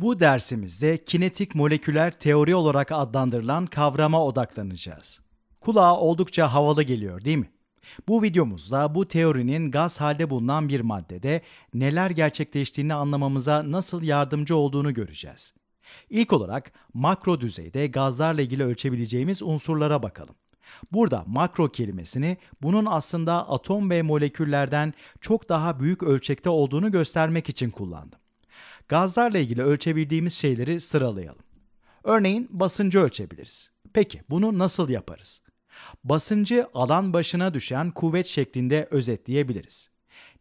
Bu dersimizde kinetik moleküler teori olarak adlandırılan kavrama odaklanacağız. Kulağa oldukça havalı geliyor, değil mi? Bu videomuzda bu teorinin gaz halde bulunan bir maddede neler gerçekleştiğini anlamamıza nasıl yardımcı olduğunu göreceğiz. İlk olarak makro düzeyde gazlarla ilgili ölçebileceğimiz unsurlara bakalım. Burada makro kelimesini bunun aslında atom ve moleküllerden çok daha büyük ölçekte olduğunu göstermek için kullandım. Gazlarla ilgili ölçebildiğimiz şeyleri sıralayalım. Örneğin basıncı ölçebiliriz. Peki bunu nasıl yaparız? Basıncı alan başına düşen kuvvet şeklinde özetleyebiliriz.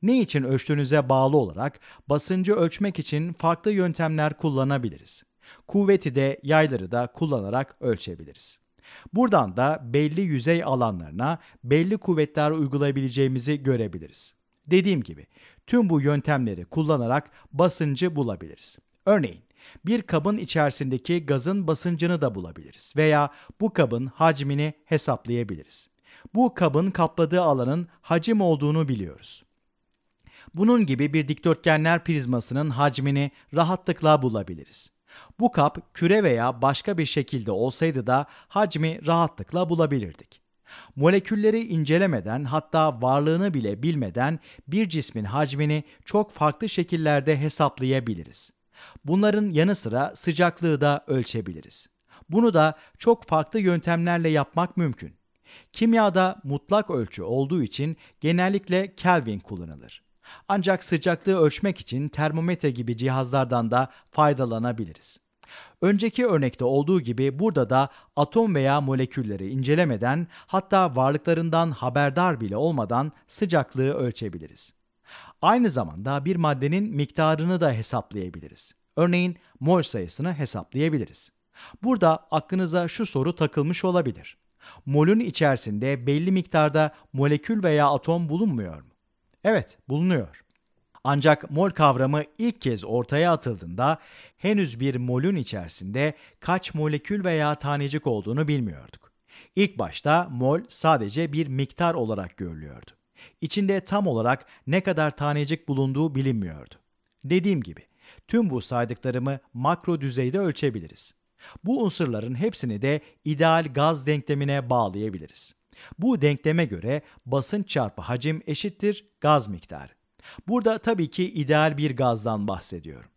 Ne için ölçtüğünüze bağlı olarak basıncı ölçmek için farklı yöntemler kullanabiliriz. Kuvveti de yayları da kullanarak ölçebiliriz. Buradan da belli yüzey alanlarına belli kuvvetler uygulayabileceğimizi görebiliriz. Dediğim gibi tüm bu yöntemleri kullanarak basıncı bulabiliriz. Örneğin bir kabın içerisindeki gazın basıncını da bulabiliriz veya bu kabın hacmini hesaplayabiliriz. Bu kabın kapladığı alanın hacim olduğunu biliyoruz. Bunun gibi bir dikdörtgenler prizmasının hacmini rahatlıkla bulabiliriz. Bu kap küre veya başka bir şekilde olsaydı da hacmi rahatlıkla bulabilirdik. Molekülleri incelemeden hatta varlığını bile bilmeden bir cismin hacmini çok farklı şekillerde hesaplayabiliriz. Bunların yanı sıra sıcaklığı da ölçebiliriz. Bunu da çok farklı yöntemlerle yapmak mümkün. Kimyada mutlak ölçü olduğu için genellikle Kelvin kullanılır. Ancak sıcaklığı ölçmek için termometre gibi cihazlardan da faydalanabiliriz. Önceki örnekte olduğu gibi burada da atom veya molekülleri incelemeden hatta varlıklarından haberdar bile olmadan sıcaklığı ölçebiliriz. Aynı zamanda bir maddenin miktarını da hesaplayabiliriz. Örneğin mol sayısını hesaplayabiliriz. Burada aklınıza şu soru takılmış olabilir. Molün içerisinde belli miktarda molekül veya atom bulunmuyor mu? Evet, bulunuyor. Ancak mol kavramı ilk kez ortaya atıldığında henüz bir molün içerisinde kaç molekül veya tanecik olduğunu bilmiyorduk. İlk başta mol sadece bir miktar olarak görülüyordu. İçinde tam olarak ne kadar tanecik bulunduğu bilinmiyordu. Dediğim gibi, tüm bu saydıklarımı makro düzeyde ölçebiliriz. Bu unsurların hepsini de ideal gaz denklemine bağlayabiliriz. Bu denkleme göre basınç çarpı hacim eşittir gaz miktarı. Burada tabii ki ideal bir gazdan bahsediyorum.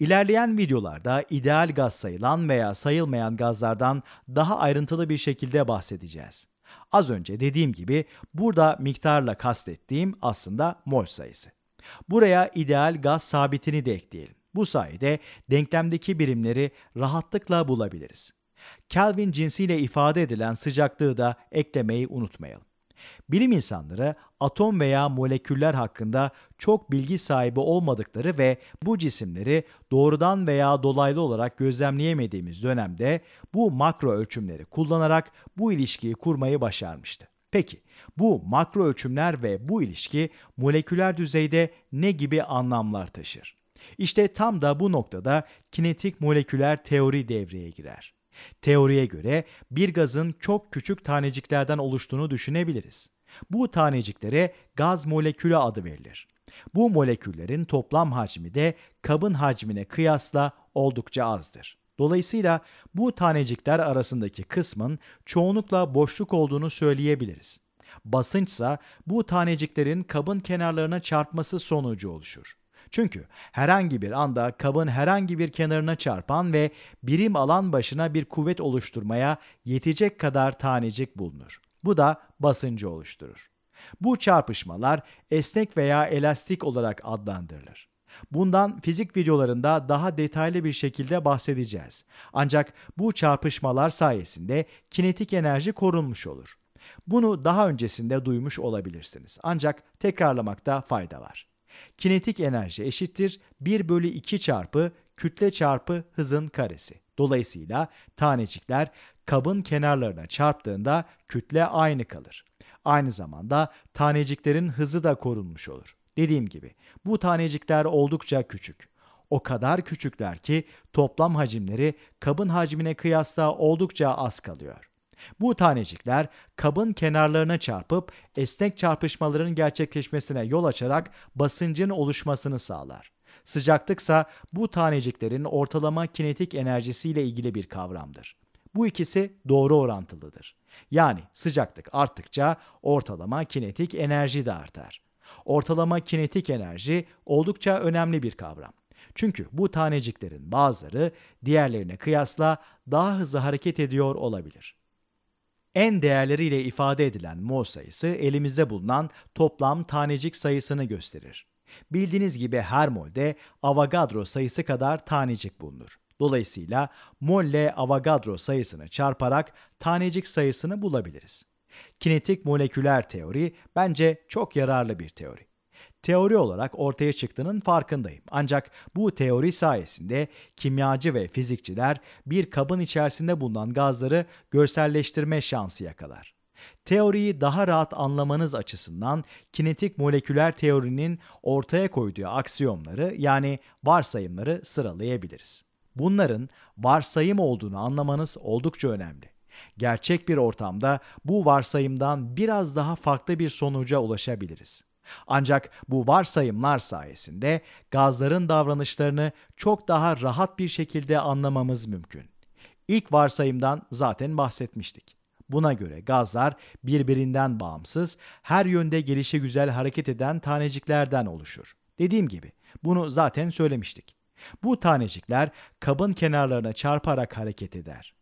İlerleyen videolarda ideal gaz sayılan veya sayılmayan gazlardan daha ayrıntılı bir şekilde bahsedeceğiz. Az önce dediğim gibi burada miktarla kastettiğim aslında mol sayısı. Buraya ideal gaz sabitini de ekleyelim. Bu sayede denklemdeki birimleri rahatlıkla bulabiliriz. Kelvin cinsiyle ifade edilen sıcaklığı da eklemeyi unutmayalım. Bilim insanları atom veya moleküller hakkında çok bilgi sahibi olmadıkları ve bu cisimleri doğrudan veya dolaylı olarak gözlemleyemediğimiz dönemde bu makro ölçümleri kullanarak bu ilişkiyi kurmayı başarmıştı. Peki, bu makro ölçümler ve bu ilişki moleküler düzeyde ne gibi anlamlar taşır? İşte tam da bu noktada kinetik moleküler teori devreye girer. Teoriye göre bir gazın çok küçük taneciklerden oluştuğunu düşünebiliriz. Bu taneciklere gaz molekülü adı verilir. Bu moleküllerin toplam hacmi de kabın hacmine kıyasla oldukça azdır. Dolayısıyla bu tanecikler arasındaki kısmın çoğunlukla boşluk olduğunu söyleyebiliriz. Basınçsa bu taneciklerin kabın kenarlarına çarpması sonucu oluşur. Çünkü herhangi bir anda kabın herhangi bir kenarına çarpan ve birim alan başına bir kuvvet oluşturmaya yetecek kadar tanecik bulunur. Bu da basıncı oluşturur. Bu çarpışmalar esnek veya elastik olarak adlandırılır. Bundan fizik videolarında daha detaylı bir şekilde bahsedeceğiz. Ancak bu çarpışmalar sayesinde kinetik enerji korunmuş olur. Bunu daha öncesinde duymuş olabilirsiniz. Ancak tekrarlamakta fayda var. Kinetik enerji eşittir 1/2 çarpı kütle çarpı hızın karesi. Dolayısıyla tanecikler kabın kenarlarına çarptığında kütle aynı kalır. Aynı zamanda taneciklerin hızı da korunmuş olur. Dediğim gibi bu tanecikler oldukça küçük. O kadar küçükler ki toplam hacimleri kabın hacmine kıyasla oldukça az kalıyor. Bu tanecikler kabın kenarlarına çarpıp esnek çarpışmaların gerçekleşmesine yol açarak basıncın oluşmasını sağlar. Sıcaklıksa bu taneciklerin ortalama kinetik enerjisiyle ilgili bir kavramdır. Bu ikisi doğru orantılıdır. Yani sıcaklık arttıkça ortalama kinetik enerji de artar. Ortalama kinetik enerji oldukça önemli bir kavram. Çünkü bu taneciklerin bazıları diğerlerine kıyasla daha hızlı hareket ediyor olabilir. En değerleriyle ifade edilen mol sayısı elimizde bulunan toplam tanecik sayısını gösterir. Bildiğiniz gibi her molde Avogadro sayısı kadar tanecik bulunur. Dolayısıyla mol ile Avogadro sayısını çarparak tanecik sayısını bulabiliriz. Kinetik moleküler teori bence çok yararlı bir teori. Teori olarak ortaya çıktığının farkındayım. Ancak bu teori sayesinde kimyacı ve fizikçiler bir kabın içerisinde bulunan gazları görselleştirme şansı yakalar. Teoriyi daha rahat anlamanız açısından kinetik moleküler teorinin ortaya koyduğu aksiyomları yani varsayımları sıralayabiliriz. Bunların varsayım olduğunu anlamanız oldukça önemli. Gerçek bir ortamda bu varsayımdan biraz daha farklı bir sonuca ulaşabiliriz. Ancak bu varsayımlar sayesinde gazların davranışlarını çok daha rahat bir şekilde anlamamız mümkün. İlk varsayımdan zaten bahsetmiştik. Buna göre gazlar birbirinden bağımsız, her yönde gelişigüzel hareket eden taneciklerden oluşur. Dediğim gibi, bunu zaten söylemiştik. Bu tanecikler kabın kenarlarına çarparak hareket eder.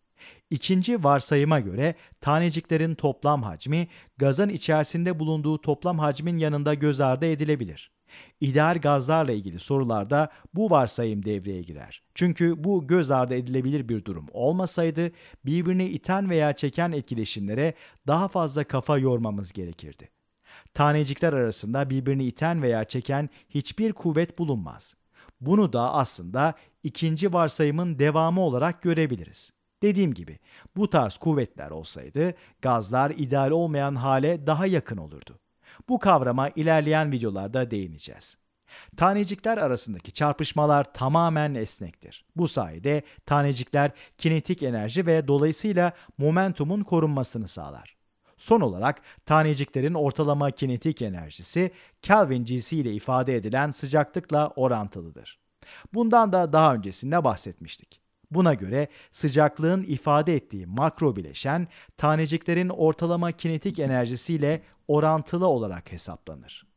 İkinci varsayıma göre taneciklerin toplam hacmi gazın içerisinde bulunduğu toplam hacmin yanında göz ardı edilebilir. İdeal gazlarla ilgili sorularda bu varsayım devreye girer. Çünkü bu göz ardı edilebilir bir durum olmasaydı birbirini iten veya çeken etkileşimlere daha fazla kafa yormamız gerekirdi. Tanecikler arasında birbirini iten veya çeken hiçbir kuvvet bulunmaz. Bunu da aslında ikinci varsayımın devamı olarak görebiliriz. Dediğim gibi, bu tarz kuvvetler olsaydı, gazlar ideal olmayan hale daha yakın olurdu. Bu kavrama ilerleyen videolarda değineceğiz. Tanecikler arasındaki çarpışmalar tamamen esnektir. Bu sayede tanecikler kinetik enerji ve dolayısıyla momentumun korunmasını sağlar. Son olarak taneciklerin ortalama kinetik enerjisi Kelvin cinsi ile ifade edilen sıcaklıkla orantılıdır. Bundan da daha öncesinde bahsetmiştik. Buna göre sıcaklığın ifade ettiği makro bileşen taneciklerin ortalama kinetik enerjisiyle orantılı olarak hesaplanır.